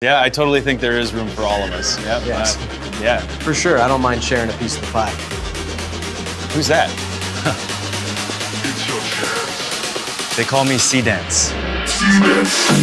Yeah, I totally think there is room for all of us. Yep. Yes. Yeah. For sure, I don't mind sharing a piece of the pie. Who's that? It's your chance. They call me Seedance. Seedance.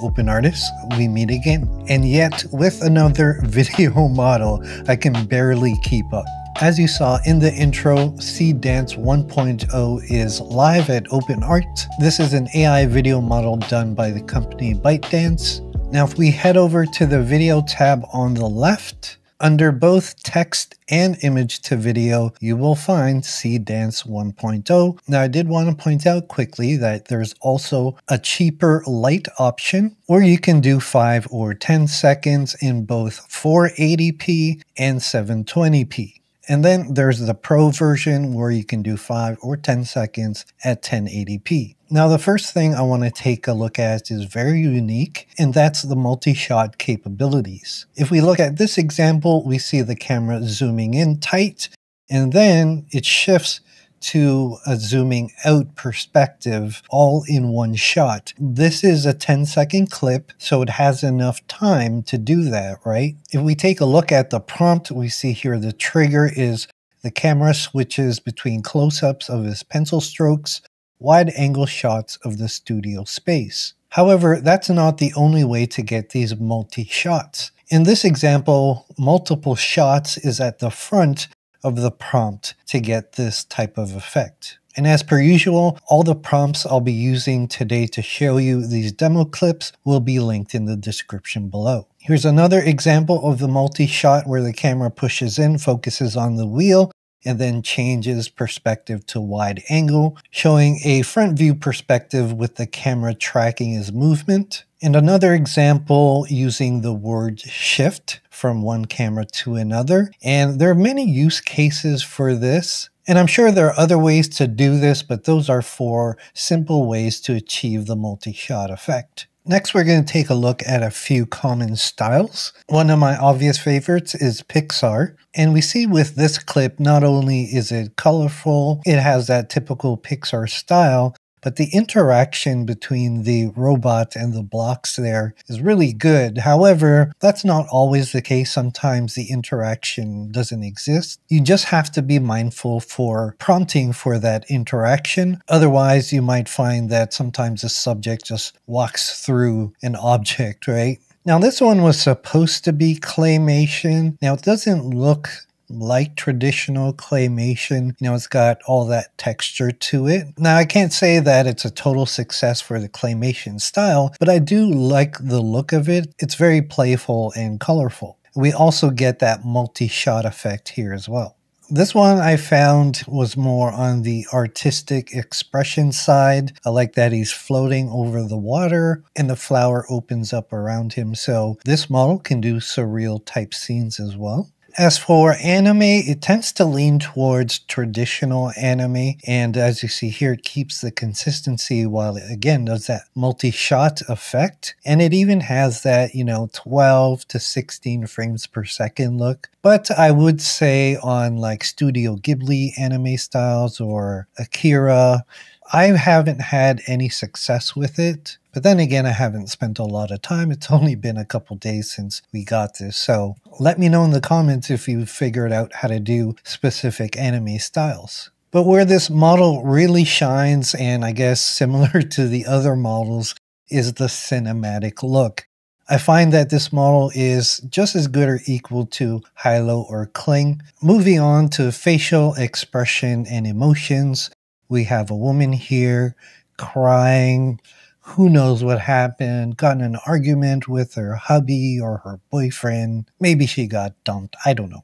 Open artists, we meet again, and yet with another video model I can barely keep up. As you saw in the intro, Seedance 1.0 is live at OpenArt. This is an AI video model done by the company ByteDance. Now if we head over to the video tab on the left, under both text and image to video, you will find Seedance 1.0. Now I did want to point out quickly that there's also a cheaper light option, or you can do 5 or 10 seconds in both 480p and 720p. And then there's the pro version where you can do 5 or 10 seconds at 1080p. Now the first thing I want to take a look at is very unique, and that's the multi-shot capabilities. If we look at this example, we see the camera zooming in tight, and then it shifts to a zooming out perspective all in one shot. This is a 10-second clip, so it has enough time to do that, right? If we take a look at the prompt, we see here the trigger is the camera switches between close-ups of his pencil strokes, wide-angle shots of the studio space. However, that's not the only way to get these multi-shots. In this example, multiple shots is at the front of the prompt to get this type of effect. And as per usual, all the prompts I'll be using today to show you these demo clips will be linked in the description below. Here's another example of the multi-shot where the camera pushes in, focuses on the wheel, and then changes perspective to wide angle, showing a front view perspective with the camera tracking his movement. And another example using the word shift from one camera to another. And there are many use cases for this. And I'm sure there are other ways to do this, but those are four simple ways to achieve the multi-shot effect. Next, we're going to take a look at a few common styles. One of my obvious favorites is Pixar. And we see with this clip, not only is it colorful, it has that typical Pixar style, but the interaction between the robot and the blocks there is really good. However, that's not always the case. Sometimes the interaction doesn't exist. You just have to be mindful for prompting for that interaction. Otherwise, you might find that sometimes the subject just walks through an object, right? Now, this one was supposed to be claymation. Now, it doesn't look like traditional claymation. You know, it's got all that texture to it. Now, I can't say that it's a total success for the claymation style, but I do like the look of it. It's very playful and colorful. We also get that multi-shot effect here as well. This one I found was more on the artistic expression side. I like that he's floating over the water and the flower opens up around him. So this model can do surreal type scenes as well. As for anime, it tends to lean towards traditional anime, and as you see here, it keeps the consistency while it, again, does that multi-shot effect, and it even has that, you know, 12 to 16 frames per second look. But I would say on like Studio Ghibli anime styles or Akira, I haven't had any success with it. But then again, I haven't spent a lot of time. It's only been a couple days since we got this. So let me know in the comments if you figured out how to do specific anime styles. But where this model really shines, and I guess similar to the other models, is the cinematic look. I find that this model is just as good or equal to Hilo or Kling. Moving on to facial expression and emotions, we have a woman here crying. Who knows what happened, got in an argument with her hubby or her boyfriend. Maybe she got dumped, I don't know.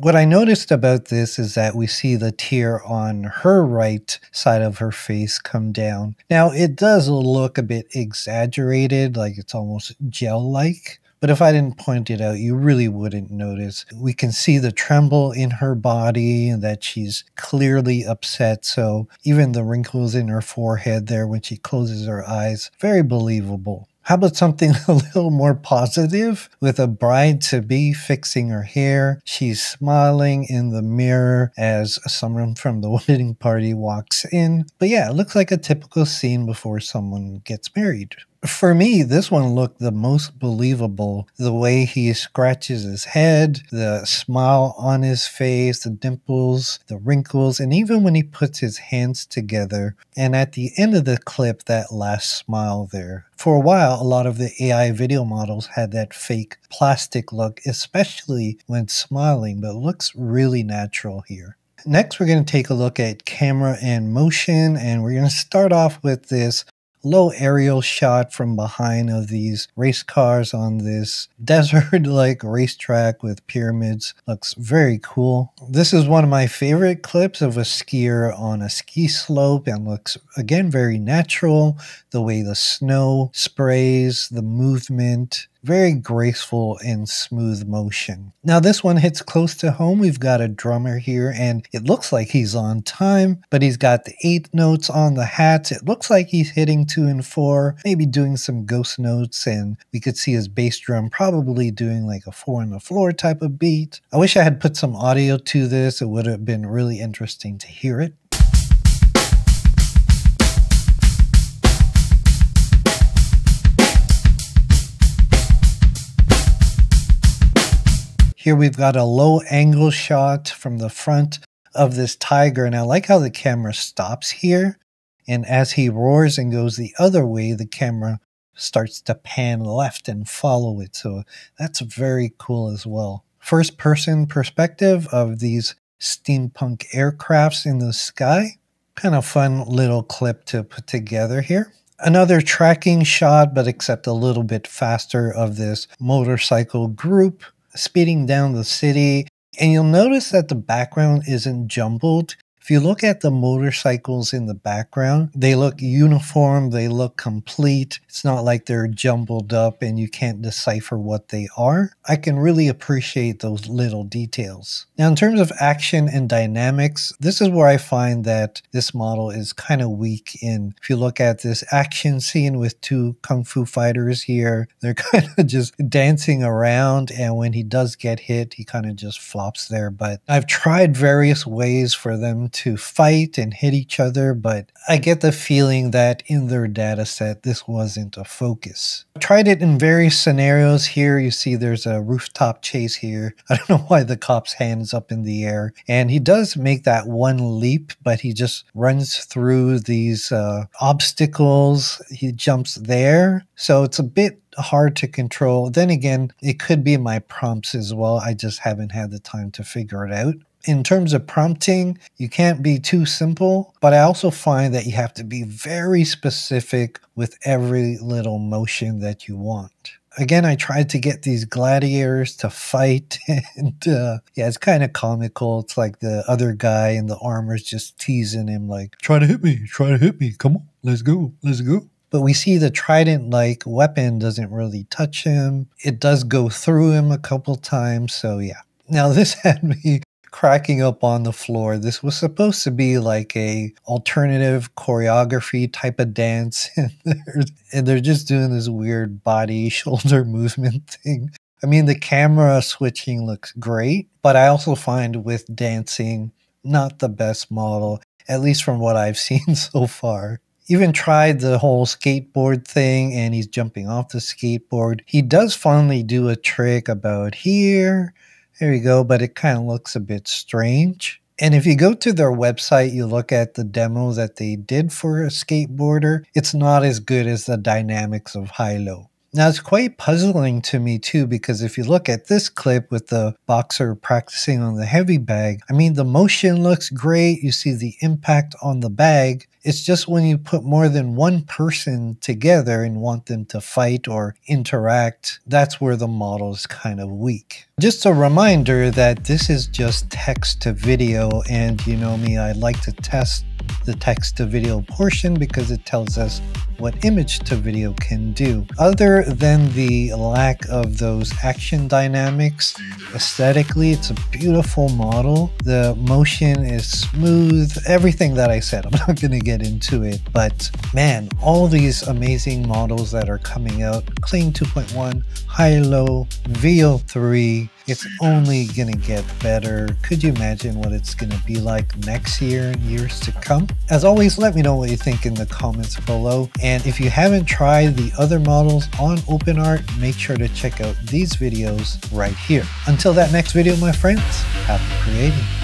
What I noticed about this is that we see the tear on her right side of her face come down. Now it does look a bit exaggerated, like it's almost gel-like, But if I didn't point it out, you really wouldn't notice. We can see the tremble in her body and that she's clearly upset. So even the wrinkles in her forehead there when she closes her eyes, very believable. How about something a little more positive with a bride-to-be fixing her hair? She's smiling in the mirror as someone from the wedding party walks in. But yeah, it looks like a typical scene before someone gets married. For me, this one looked the most believable. The way he scratches his head, the smile on his face, the dimples, the wrinkles, and even when he puts his hands together. And at the end of the clip, that last smile there. For a while, a lot of the AI video models had that fake plastic look, especially when smiling, but it looks really natural here. Next, we're going to take a look at camera and motion, and we're going to start off with this low aerial shot from behind of these race cars on this desert-like racetrack with pyramids. Looks very cool. This is one of my favorite clips of a skier on a ski slope and looks, again, very natural. The way the snow sprays, the movement. Very graceful and smooth motion. Now this one hits close to home. We've got a drummer here and it looks like he's on time, but he's got the eighth notes on the hats. It looks like he's hitting 2 and 4, maybe doing some ghost notes, and we could see his bass drum probably doing like a 4 on the floor type of beat. I wish I had put some audio to this. It would have been really interesting to hear it. Here we've got a low angle shot from the front of this tiger, and I like how the camera stops here, and as he roars and goes the other way, the camera starts to pan left and follow it, so that's very cool as well. First person perspective of these steampunk aircrafts in the sky. Kind of fun little clip to put together here. Another tracking shot, but except a little bit faster, of this motorcycle group speeding down the city, and you'll notice that the background isn't jumbled. If you look at the motorcycles in the background, they look uniform, they look complete. It's not like they're jumbled up and you can't decipher what they are. I can really appreciate those little details. Now, in terms of action and dynamics, this is where I find that this model is kind of weak in. If you look at this action scene with 2 kung fu fighters here, they're kind of just dancing around, and when he does get hit, he kind of just flops there. But I've tried various ways for them to fight and hit each other, but I get the feeling that in their data set, this wasn't a focus. I tried it in various scenarios here. You see there's a rooftop chase here. I don't know why the cop's hand's up in the air. And he does make that one leap, but he just runs through these obstacles. He jumps there. So it's a bit hard to control. Then again, it could be my prompts as well. I just haven't had the time to figure it out. In terms of prompting, you can't be too simple, but I also find that you have to be very specific with every little motion that you want. Again, I tried to get these gladiators to fight, and yeah, it's kind of comical. It's like the other guy in the armor's just teasing him like, try to hit me, come on, let's go, let's go. But we see the trident-like weapon doesn't really touch him. It does go through him a couple times, so yeah. Now this had me cracking up on the floor. This was supposed to be like a alternative choreography type of dance, and they're just doing this weird body shoulder movement thing. I mean, the camera switching looks great, but I also find with dancing, not the best model, at least from what I've seen so far. Even tried the whole skateboard thing, and he's jumping off the skateboard. He does finally do a trick about here. There you go, but it kind of looks a bit strange. And if you go to their website, you look at the demo that they did for a skateboarder, it's not as good as the dynamics of Hilo. Now, it's quite puzzling to me too, because if you look at this clip with the boxer practicing on the heavy bag, I mean, the motion looks great. You see the impact on the bag. It's just when you put more than one person together and want them to fight or interact, that's where the model is kind of weak. Just a reminder that this is just text to video, and you know me, I like to test the text-to-video portion because it tells us what image-to-video can do. Other than the lack of those action dynamics, aesthetically, it's a beautiful model. The motion is smooth, everything that I said, I'm not going to get into it, but man, all these amazing models that are coming out, Kling 2.1, Hilo, VO3, it's only going to get better. Could you imagine what it's going to be like next year, years to come? As always, let me know what you think in the comments below. And if you haven't tried the other models on OpenArt, make sure to check out these videos right here. Until that next video, my friends, happy creating.